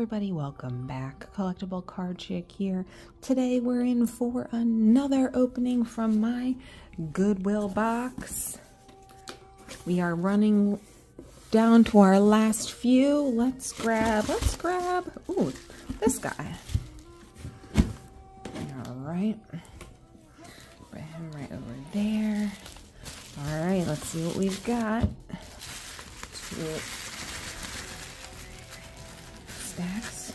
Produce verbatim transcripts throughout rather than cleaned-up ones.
everybody, welcome back. Collectible Card Chick here. Today we're in for another opening from my Goodwill box. We are running down to our last few. Let's grab, let's grab, ooh, this guy. All right, put him right over there. All right, let's see what we've got. Two stacks.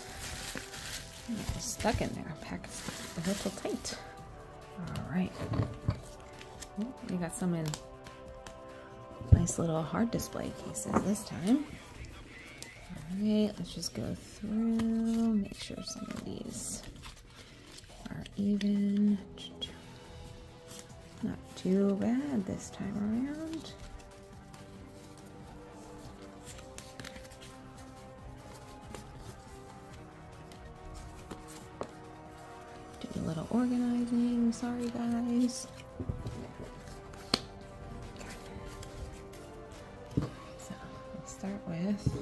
They're stuck in there. Pack a little tight. All right. Ooh, we got some in nice little hard display cases this time. All right, let's just go through. Make sure some of these are even. Not too bad this time around. Do a little organizing, sorry guys. Okay. So let's start with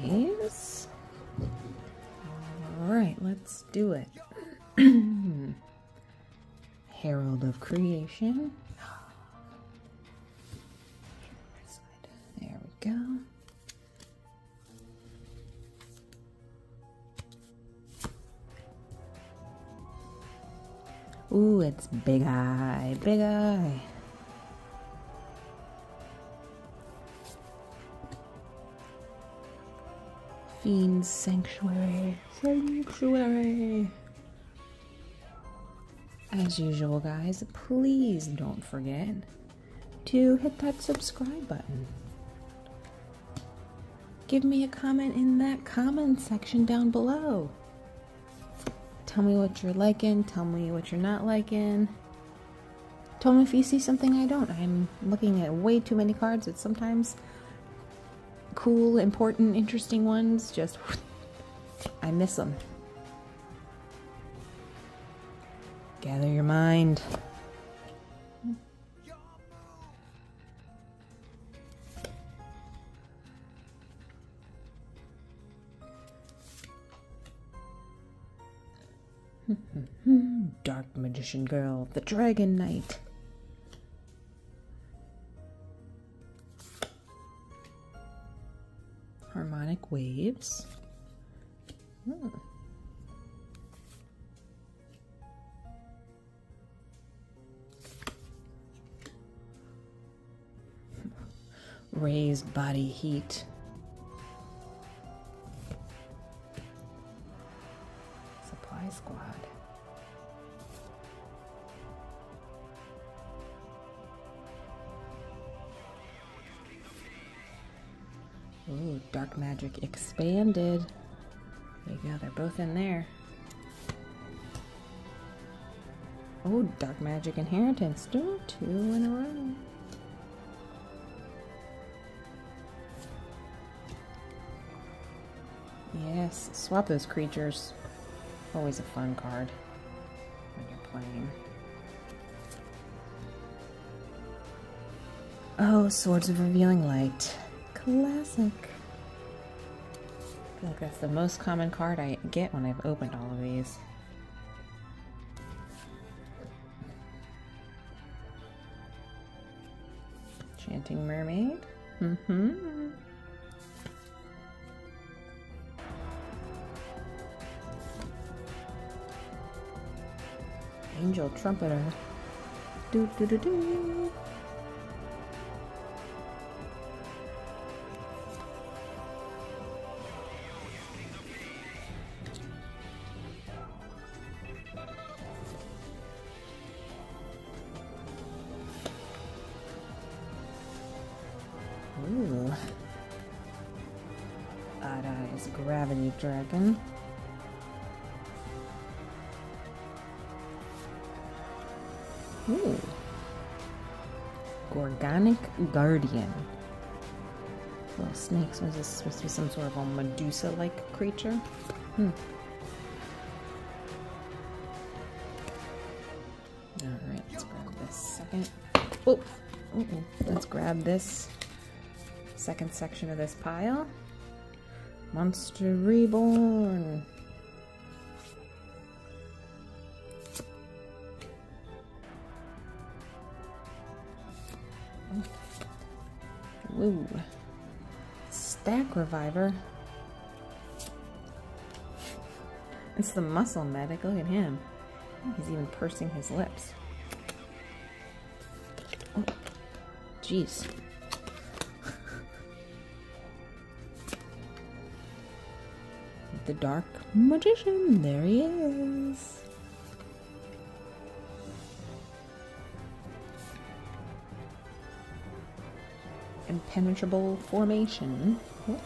these. Alright, let's do it. Herald of Creation. There we go. Ooh, it's Big Eye, Big Eye. Fiend Sanctuary, Sanctuary. As usual guys, please don't forget to hit that subscribe button. Give me a comment in that comment section down below. Tell me what you're liking, tell me what you're not liking. Tell me if you see something I don't. I'm looking at way too many cards. It's sometimes cool, important, interesting ones, just whoosh, I miss them. Gather your mind. Dark Magician Girl, the Dragon Knight. Harmonic Waves. Hmm. Raise body heat. Supply squad. Ooh, Dark Magic Expanded. There you go, they're both in there. Oh, Dark Magic Inheritance. Two in a row. Yes, swap those creatures. Always a fun card when you're playing. Oh, Swords of Revealing Light. Classic. I feel like that's the most common card I get when I've opened all of these. Enchanting Mermaid. Mm-hmm. Angel Trumpeter. Do do do do. Ooh. Odd Eyes, Gravity Dragon. Ooh. Gorgonic Guardian. Little snakes. Was this supposed to be some sort of a Medusa-like creature? Hmm. Alright, let's grab this second. Oh! Uh-uh. Let's grab this second section of this pile. Monster Reborn. Woo. Stack Reviver. It's the Muscle Medic. Look at him. He's even pursing his lips. Oh, jeez. The Dark Magician. There he is. Impenetrable Formation. What?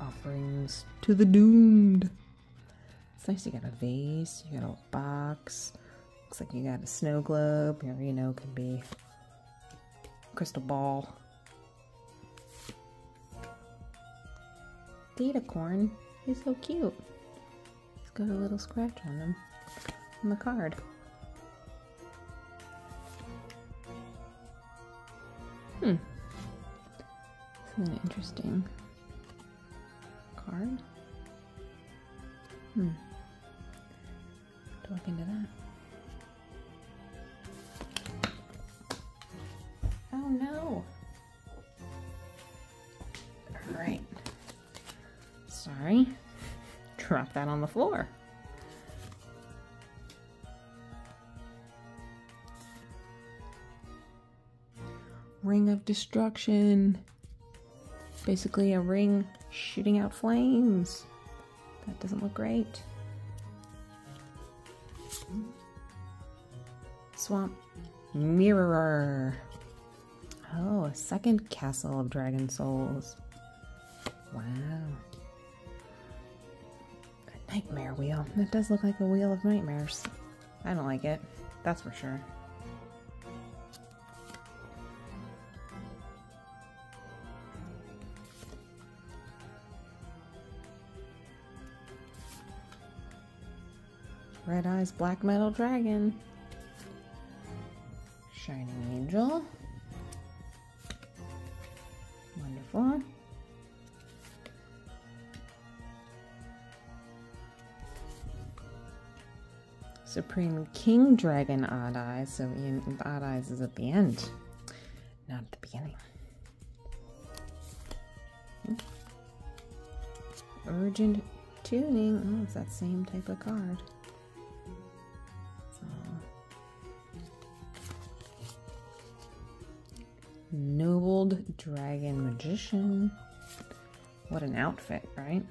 Offerings to the Doomed. It's nice. You got a vase, you got a box. Looks like you got a snow globe, or you know, could be a crystal ball. Datacorn, he's so cute. He's got a little scratch on him on the card. Hmm. This is an interesting card. Hmm. Have to look into that. Oh no! Alright. Sorry. Drop that on the floor. Ring of Destruction. Basically a ring shooting out flames. That doesn't look great. Swamp Mirror. Oh, a second Castle of Dragon Souls. Wow. Nightmare wheel. That does look like a wheel of nightmares. I don't like it. That's for sure. Red Eyes Black Metal Dragon. Shining Angel. Wonderful. Supreme King Dragon Odd Eyes, so Ian, Odd Eyes is at the end, not at the beginning. Urgent Tuning, oh, it's that same type of card. So. Nobled Dragon Magician, what an outfit, right?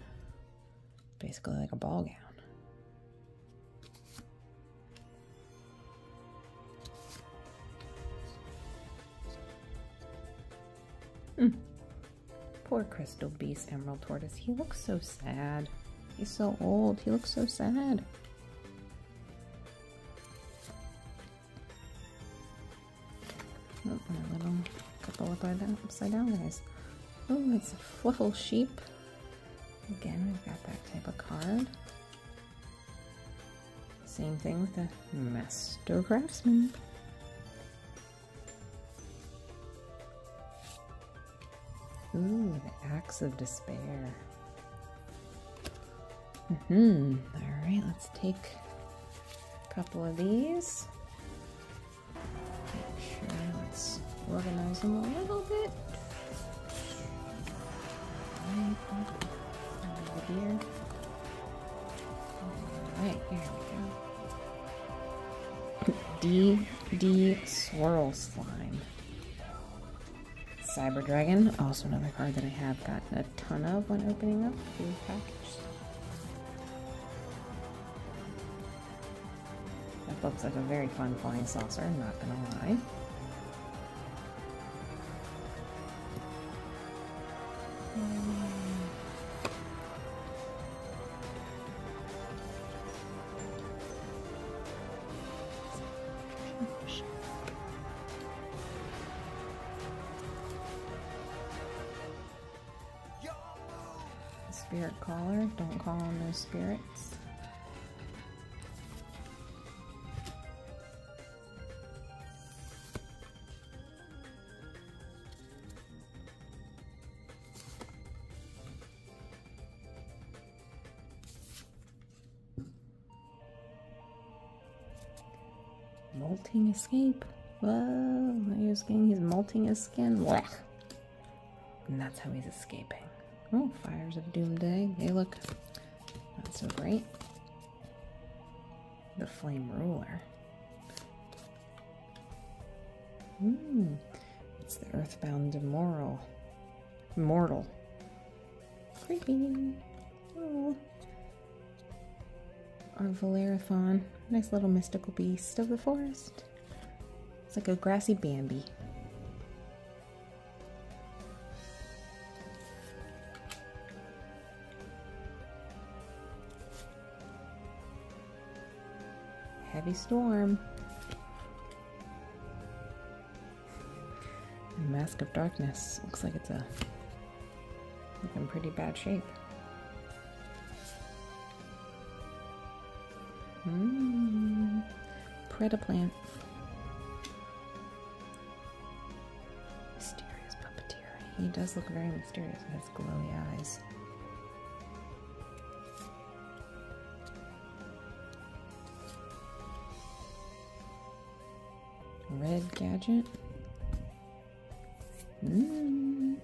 Basically like a ball gown. Mm. Poor Crystal Beast Emerald Tortoise. He looks so sad. He's so old. He looks so sad. Oh, my little couple of upside down guys. Oh, it's a Fluffle Sheep. Again, we've got that type of card. Same thing with the Master Craftsman. Ooh, the Axe of Despair. Mm-hmm. Alright, let's take a couple of these. Make sure, let's organize them a little bit. Over here. Alright, here we go. D D Swirl Slime. Cyber Dragon, also another card that I have gotten a ton of when opening up the package. That looks like a very fun flying saucer, not gonna lie. Spirit caller. Don't call on those spirits. Molting escape. Whoa, he was getting his molting his skin. Blech. And that's how he's escaping. Oh, Fires of Doomsday. They look not so great. The Flame Ruler. Hmm. It's the Earthbound Immoral. Mortal. Creepy. Oh. Our Valerathon. Nice little mystical beast of the forest. It's like a grassy Bambi. Heavy Storm. The Mask of Darkness. Looks like it's a like in pretty bad shape. Mmm. Predaplant. Mysterious Puppeteer. He does look very mysterious with his glowy eyes. Red Gadget. Mmm.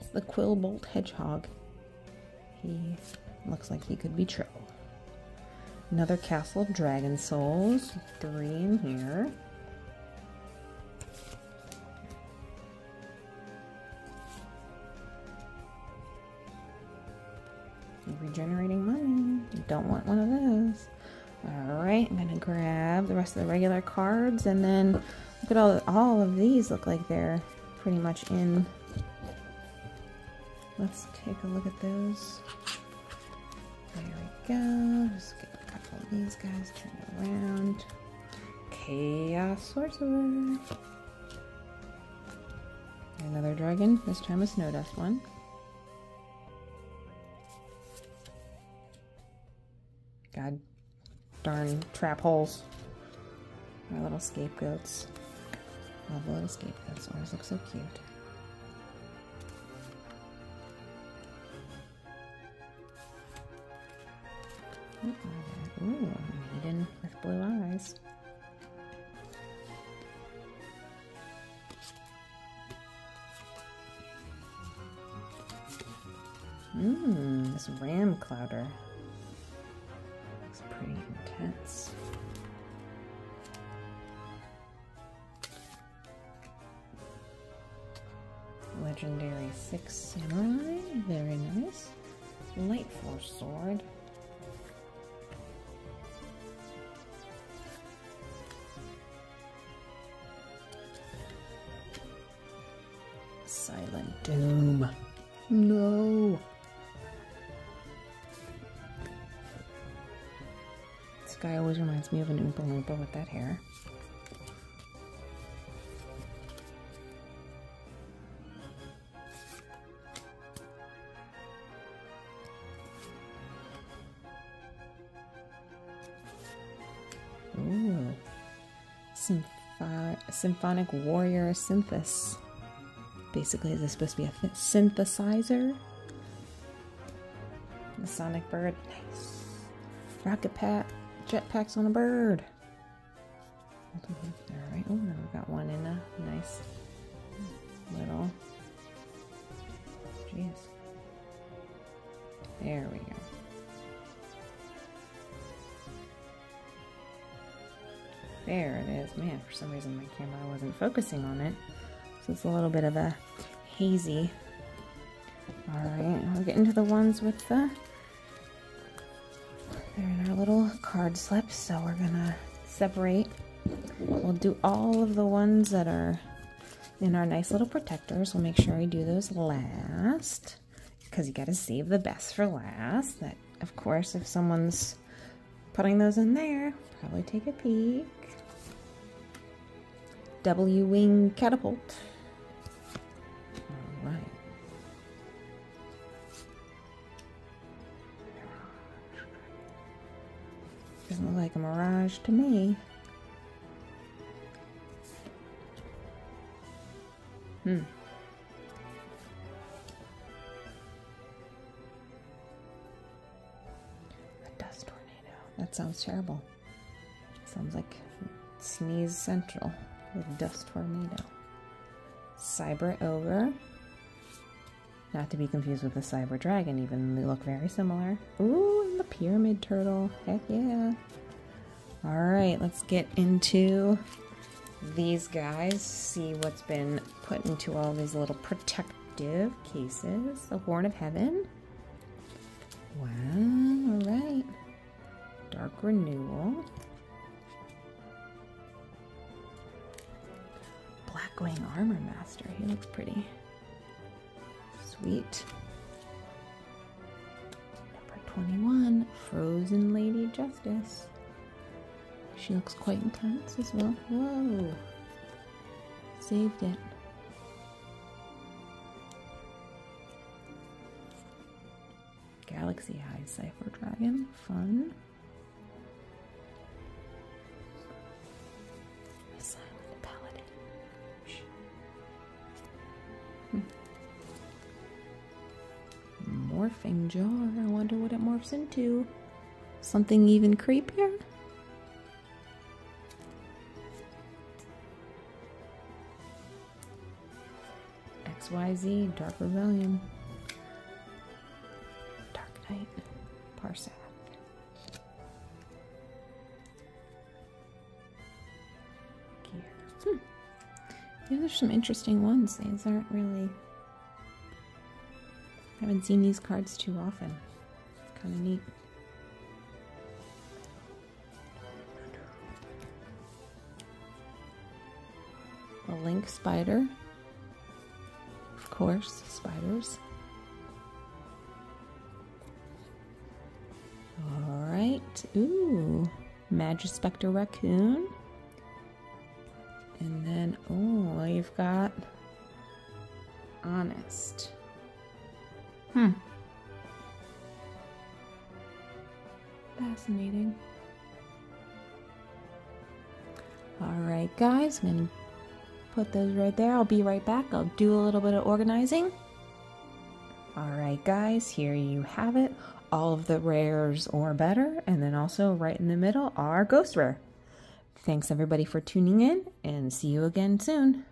It's the Quillbolt Hedgehog. He looks like he could be trouble. Another Castle of Dragon Souls. Three in here. Regenerating money. You don't want one of those. Alright, I'm going to grab the rest of the regular cards, and then look at all, all of these look like they're pretty much in. Let's take a look at those. There we go. Just get a couple of these guys, turn it around. Chaos Sorcerer. Another dragon, this time a Snowdust one. God darn trap holes. My little scapegoats. Love the little scapegoats. Always look so cute. Ooh, I'm hidden with blue eyes. Mmm, this ram clouder. Pretty intense. Legendary Six Samurai, very nice. Light Force Sword. Silent Doom. No. Guy always reminds me of an Oompa Loompa with that hair. Ooh. Symph- Symphonic Warrior Synthus. Basically, is this supposed to be a synthesizer? The Sonic Bird. Nice. Rocket Pat. Jetpacks on a bird. Alright, oh, now we got one in a nice little. Jeez. There we go. There it is. Man, for some reason my camera wasn't focusing on it. So it's a little bit of a hazy. Alright, I'll get into the ones with the. They're in our little card slips, so we're gonna separate. We'll do all of the ones that are in our nice little protectors. We'll make sure we do those last, because you gotta save the best for last. That, of course, if someone's putting those in there, probably take a peek. W-Wing Catapult. All right. Doesn't look like a Mirage to me. Hmm. A Dust Tornado. That sounds terrible. Sounds like Sneeze Central with Dust Tornado. Cyber Ogre. Not to be confused with the Cyber Dragon, even they look very similar. Ooh, and the Pyramid Turtle. Heck yeah. Alright, let's get into these guys, see what's been put into all these little protective cases. The Horn of Heaven. Wow, alright. Dark Renewal. Blackwing Armor Master. He looks pretty. Sweet. Number twenty-one, Frozen Lady Justice. She looks quite intense as well. Whoa. Saved it. Galaxy High Cypher Dragon. Fun. Morphing Jar. I wonder what it morphs into. Something even creepier? X Y Z, Dark Rebellion. Dark Knight. Parsec. Gear. Hmm. Yeah, there's some interesting ones. These aren't really... I haven't seen these cards too often. It's kind of neat. A Link Spider. Of course, spiders. Alright. Ooh. Magispector Raccoon. And then, oh, you've got Honest. Hmm. Fascinating. Alright guys, I'm going to put those right there. I'll be right back. I'll do a little bit of organizing. Alright guys, here you have it. All of the rares or better, and then also right in the middle are Ghost Rare. Thanks everybody for tuning in, and see you again soon.